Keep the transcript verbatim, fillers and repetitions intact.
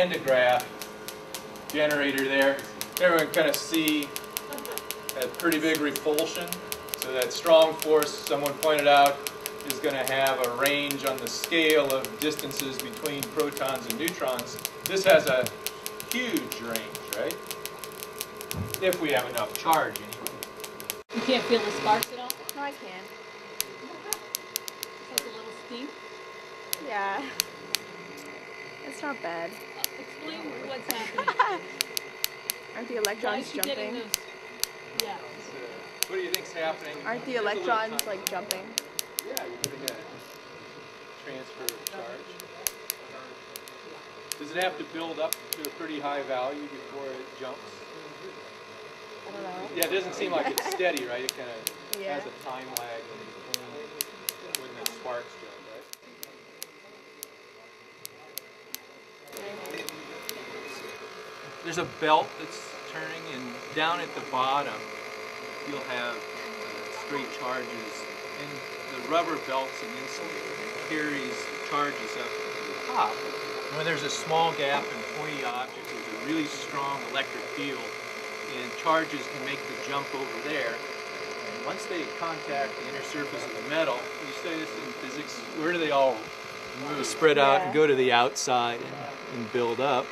Van de Graaff generator there. Everyone kind of see a pretty big repulsion. So that strong force, someone pointed out, is going to have a range on the scale of distances between protons and neutrons. This has a huge range, right? If we have enough charge, anyway. You can't feel the sparks at all? No, I can. It's like a little steam? Yeah. It's not bad. Uh, explain what's happening. Aren't the electrons jumping? Those? Yeah. What do you think's happening? Aren't the electrons like jumping? Yeah, you're getting a transfer of charge. Does it have to build up to a pretty high value before it jumps? I don't know. Yeah, it doesn't seem like it's steady, right? It kind of yeah. has a time lag when, when the sparks jump. There's a belt that's turning, and down at the bottom you'll have uh, straight charges, and the rubber belt's an insulator that carries charges up to the top. And when there's a small gap and pointy object, there's a really strong electric field, and charges can make the jump over there. And once they contact the inner surface of the metal, you study this in physics, where do they all move? Spread out yeah. and go to the outside and, and build up.